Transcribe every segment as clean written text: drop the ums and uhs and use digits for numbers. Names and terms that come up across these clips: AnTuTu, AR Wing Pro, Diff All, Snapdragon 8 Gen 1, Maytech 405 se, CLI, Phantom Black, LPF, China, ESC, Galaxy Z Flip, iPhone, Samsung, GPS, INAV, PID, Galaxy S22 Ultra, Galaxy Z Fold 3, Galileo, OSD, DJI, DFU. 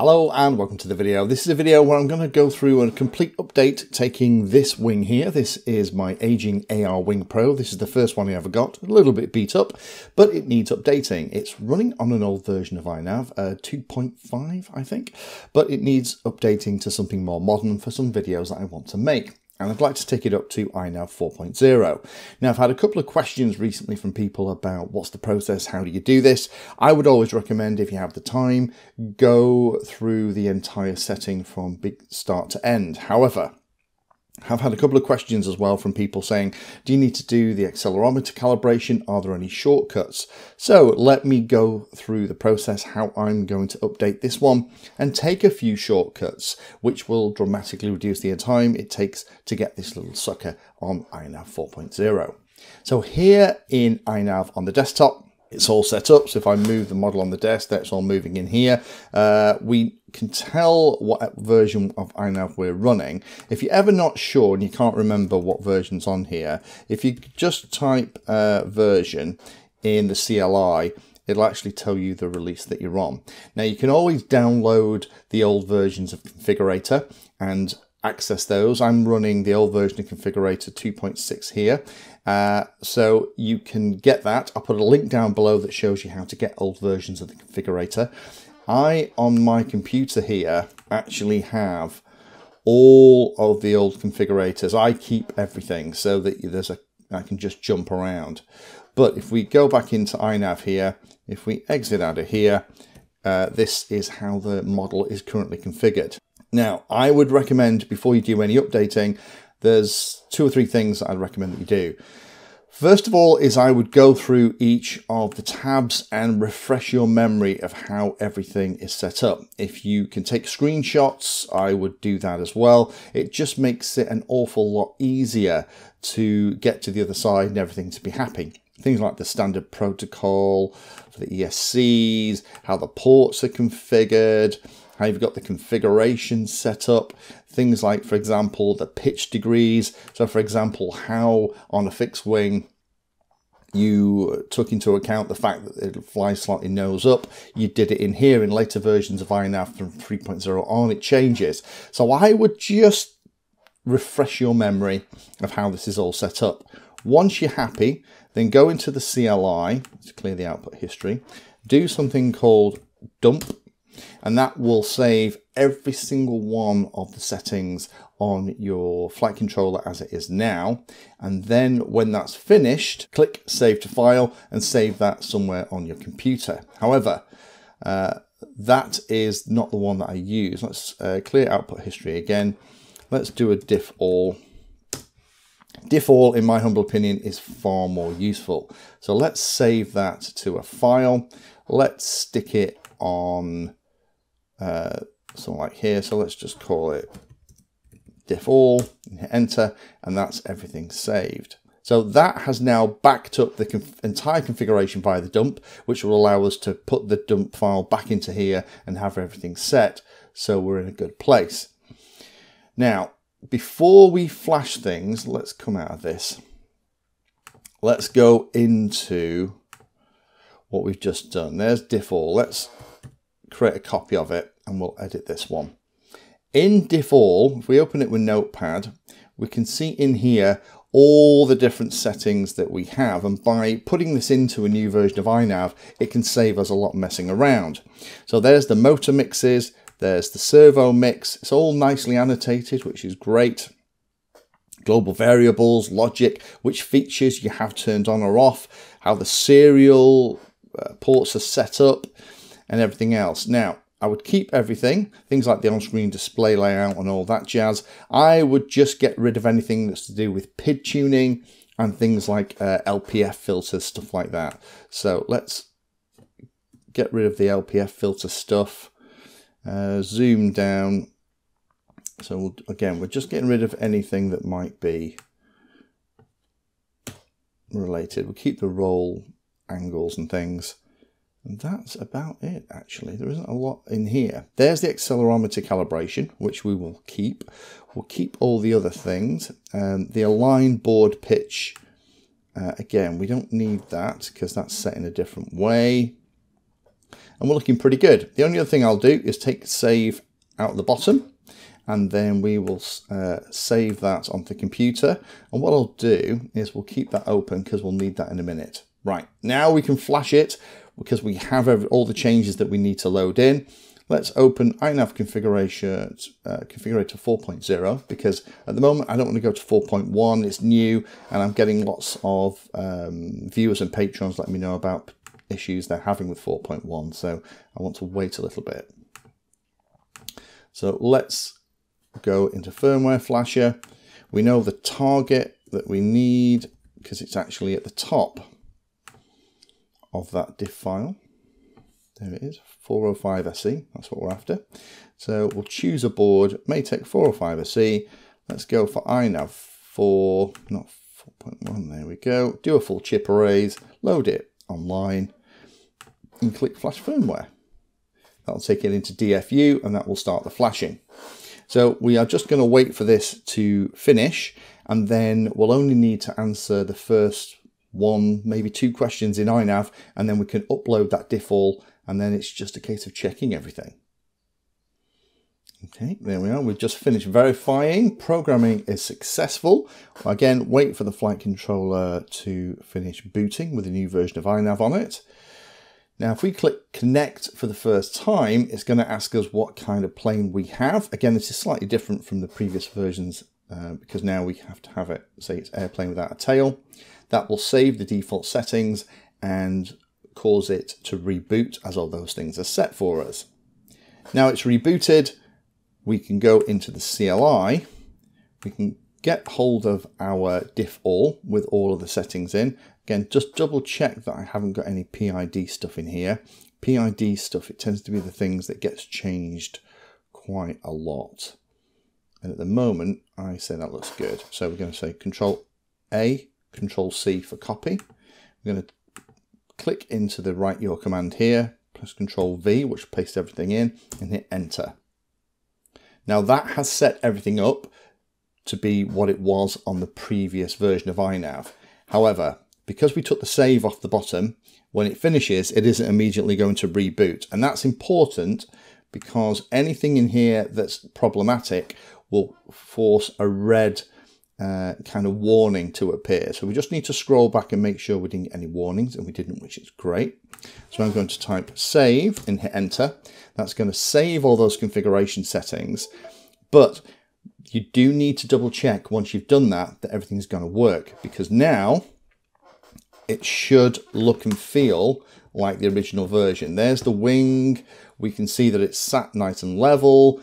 Hello and welcome to the video. This is a video where I'm going to go through a complete update taking this wing here. This is my aging AR Wing Pro. This is the first one I ever got, a little bit beat up, but it needs updating. It's running on an old version of INAV, 2.5 I think, but it needs updating to something more modern for some videos that I want to make. And I'd like to take it up to INAV 4.0. Now, I've had a couple of questions recently from people about what's the process, how do you do this? I would always recommend, if you have the time, go through the entire setting from start to end. However, I've had a couple of questions as well from people saying, do you need to do the accelerometer calibration? Are there any shortcuts? So let me go through the process, how I'm going to update this one and take a few shortcuts, which will dramatically reduce the time it takes to get this little sucker on INAV 4.0. So here in INAV on the desktop, it's all set up. So if I move the model on the desk, that's all moving in here. We can tell what version of INAV we're running. If you're ever not sure and you can't remember what version's on here, if you just type version in the CLI, it'll actually tell you the release that you're on. Now you can always download the old versions of Configurator and access those. I'm running the old version of Configurator 2.6 here. So you can get that. I'll put a link down below that shows you how to get old versions of the Configurator. I, on my computer here, actually have all of the old configurators. I keep everything so that I can just jump around. But if we go back into INAV here, if we exit out of here, this is how the model is currently configured. Now, I would recommend, before you do any updating, there's two or three things that I'd recommend that you do. First of all is I would go through each of the tabs and refresh your memory of how everything is set up. If you can take screenshots, I would do that as well. It just makes it an awful lot easier to get to the other side and everything to be happy. Things like the standard protocol for the ESCs, how the ports are configured, how you've got the configuration set up, things like, for example, the pitch degrees. So for example, how on a fixed wing, you took into account the fact that it flies slightly nose up. You did it in here. In later versions of INAV from 3.0 on, it changes. So I would just refresh your memory of how this is all set up. Once you're happy, then go into the CLI, let's clear the output history, do something called dump, and that will save every single one of the settings on your flight controller as it is now. And then when that's finished, click save to file and save that somewhere on your computer. However, that is not the one that I use. Let's clear output history again. Let's do a diff all. Diff all, in my humble opinion, is far more useful. So let's save that to a file. Let's stick it on something like here. So let's just call it diff all, and hit enter, and that's everything saved. So that has now backed up the entire configuration via the dump, which will allow us to put the dump file back into here and have everything set. So we're in a good place. Now, before we flash things, let's come out of this. Let's go into what we've just done. There's diff all. Let's create a copy of it and we'll edit this one. In diff all, if we open it with Notepad, we can see in here all the different settings that we have, and by putting this into a new version of INAV, it can save us a lot messing around. So there's the motor mixes, there's the servo mix, it's all nicely annotated, which is great. Global variables, logic, which features you have turned on or off, how the serial ports are set up, and everything else. Now, I would keep everything, things like the on-screen display layout and all that jazz. I would just get rid of anything that's to do with PID tuning and things like LPF filters, stuff like that. So let's get rid of the LPF filter stuff, zoom down. So we'll, again, we're just getting rid of anything that might be related. We'll keep the roll angles and things. And that's about it, actually. There isn't a lot in here. There's the accelerometer calibration, which we will keep. We'll keep all the other things. The align board pitch, again, we don't need that because that's set in a different way. and we're looking pretty good. The only other thing I'll do is take save out the bottom, and then we will save that onto the computer. And what I'll do is we'll keep that open because we'll need that in a minute. Right, now we can flash it because we have all the changes that we need to load in. Let's open INAV configurator 4.0, because at the moment I don't want to go to 4.1, it's new, and I'm getting lots of viewers and patrons letting me know about issues they're having with 4.1, so I want to wait a little bit. So let's go into firmware flasher. We know the target that we need because it's actually at the top of that diff file. There it is, 405 se, that's what we're after. So we'll choose a board, Maytech 405 se. Let's go for INAV 4, not 4.1, there we go. Do a full chip arrays, load it online, and click flash firmware. That'll take it into DFU and that will start the flashing. So we are just going to wait for this to finish, and then we'll only need to answer the first one, maybe two questions in INAV, and then we can upload that diff all, and then it's just a case of checking everything. Okay, there we are. We've just finished verifying. Programming is successful. Again, wait for the flight controller to finish booting with a new version of INAV on it. Now, if we click connect for the first time, it's going to ask us what kind of plane we have. Again, this is slightly different from the previous versions because now we have to have it, say it's airplane without a tail. That will save the default settings and cause it to reboot, as all those things are set for us. Now it's rebooted, we can go into the CLI, we can get hold of our diff all with all of the settings in. Again, just double check that I haven't got any PID stuff in here. PID stuff, it tends to be the things that gets changed quite a lot. And at the moment, I say that looks good. So we're going to say Control A, Control C for copy. We're going to click into the write your command here, press Control V, which pastes everything in, and hit enter. Now that has set everything up to be what it was on the previous version of INAV. However, because we took the save off the bottom, when it finishes, it isn't immediately going to reboot. And that's important because anything in here that's problematic will force a red kind of warning to appear. So we just need to scroll back and make sure we didn't get any warnings, and we didn't, which is great. So I'm going to type save and hit enter. That's going to save all those configuration settings, but you do need to double check once you've done that, that everything's going to work, because now it should look and feel like the original version. There's the wing. We can see that it's sat nice and level.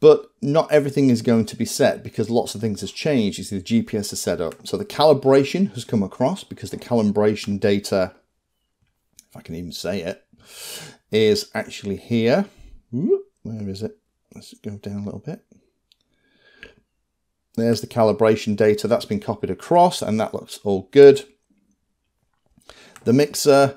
But not everything is going to be set because lots of things has changed. You see the GPS is set up. So the calibration has come across because the calibration data, if I can even say it, is actually here. Where is it? Let's go down a little bit. There's the calibration data. That's been copied across and that looks all good. The mixer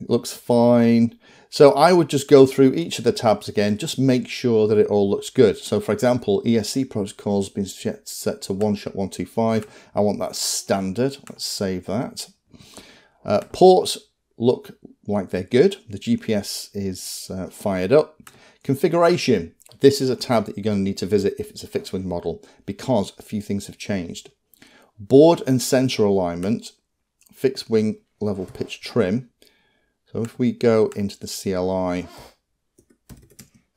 looks fine. So I would just go through each of the tabs again, just make sure that it all looks good. So for example, ESC protocol's been set to 1SHA-125. I want that standard. Let's save that. Ports look like they're good. The GPS is fired up. Configuration. This is a tab that you're going to need to visit if it's a fixed wing model because a few things have changed. Board and sensor alignment, fixed wing level pitch trim. So if we go into the CLI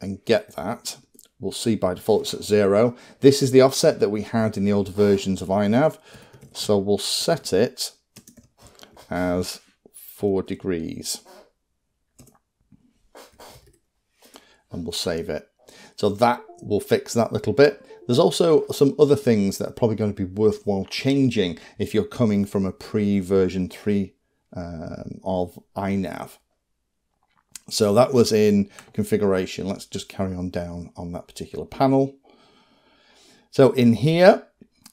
and get that, we'll see by default it's at 0. This is the offset that we had in the older versions of INAV. So we'll set it as 4 degrees. And we'll save it. So that will fix that little bit. There's also some other things that are probably going to be worthwhile changing if you're coming from a pre-version 3 of INAV. So that was in configuration. Let's just carry on down on that particular panel. So in here,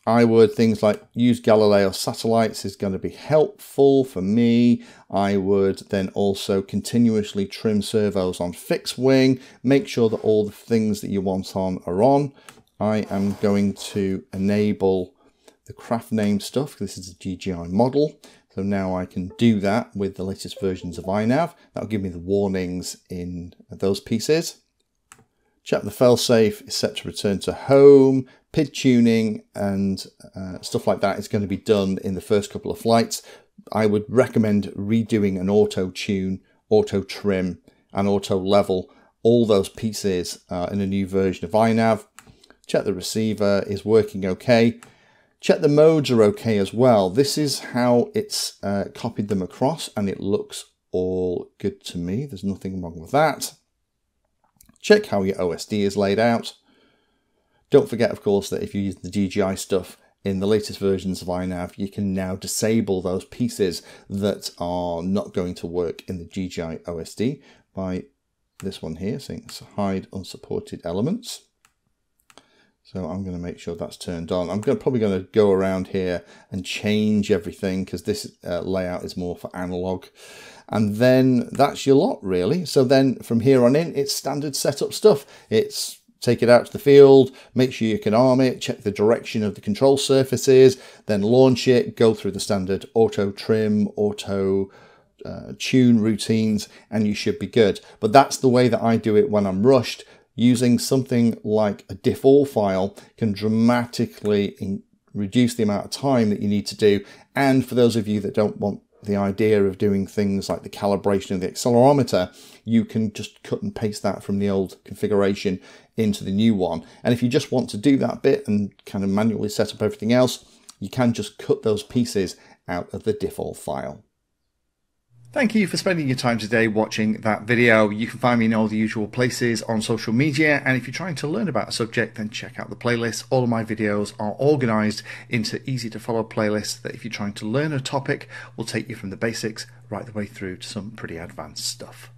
I would things like use Galileo satellites is going to be helpful for me. I would then also continuously trim servos on fixed wing, make sure that all the things that you want on are on. I am going to enable the craft name stuff. This is a DJI model. So now I can do that with the latest versions of INAV. That'll give me the warnings in those pieces. Check the failsafe is set to return to home. PID tuning and stuff like that is going to be done in the first couple of flights. I would recommend redoing an auto tune, auto trim and auto level, all those pieces in a new version of INAV. Check the receiver is working okay. Check the modes are okay as well. This is how it's copied them across and it looks all good to me. There's nothing wrong with that. Check how your OSD is laid out. Don't forget, of course, that if you use the DJI stuff in the latest versions of INAV, you can now disable those pieces that are not going to work in the DJI OSD by this one here, saying hide unsupported elements. So I'm going to make sure that's turned on. I'm probably going to go around here and change everything because this layout is more for analog. And then that's your lot, really. So then from here on in, it's standard setup stuff. It's take it out to the field, make sure you can arm it, check the direction of the control surfaces, then launch it, go through the standard auto trim, auto tune routines, and you should be good. But that's the way that I do it when I'm rushed. Using something like a Diff All file can dramatically reduce the amount of time that you need to do. And for those of you that don't want the idea of doing things like the calibration of the accelerometer, you can just cut and paste that from the old configuration into the new one. And if you just want to do that bit and kind of manually set up everything else, you can just cut those pieces out of the Diff All file. Thank you for spending your time today watching that video. You can find me in all the usual places on social media, and if you're trying to learn about a subject, then check out the playlist. All of my videos are organized into easy to follow playlists that if you're trying to learn a topic will take you from the basics right the way through to some pretty advanced stuff.